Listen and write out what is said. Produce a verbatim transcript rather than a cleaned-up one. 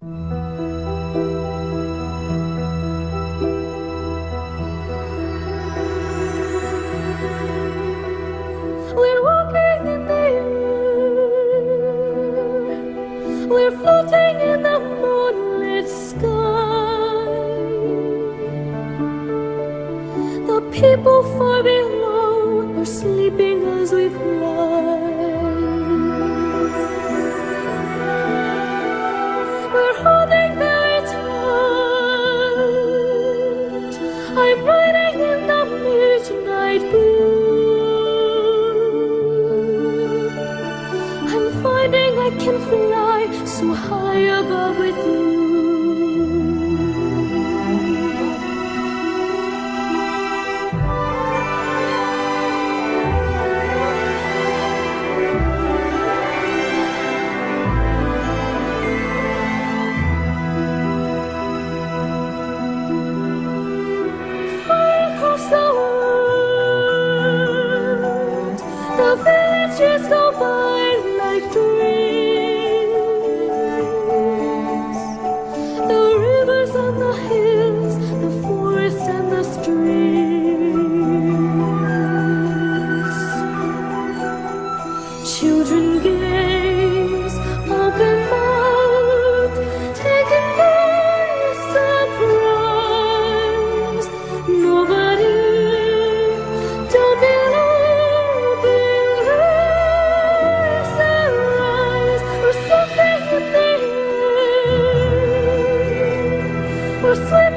We're walking in the air. We're floating in the moonlit sky. The people far below are sleeping as we fly. We're holding very tight. I'm riding in the midnight blue. Finding I can fly so high above with you. Far across the world, the villages go by like dreams. The rivers and the hills, the forest and the streams. Children gaze, open mouth, taken by surprise. Nobody, don't believe in we're swimming.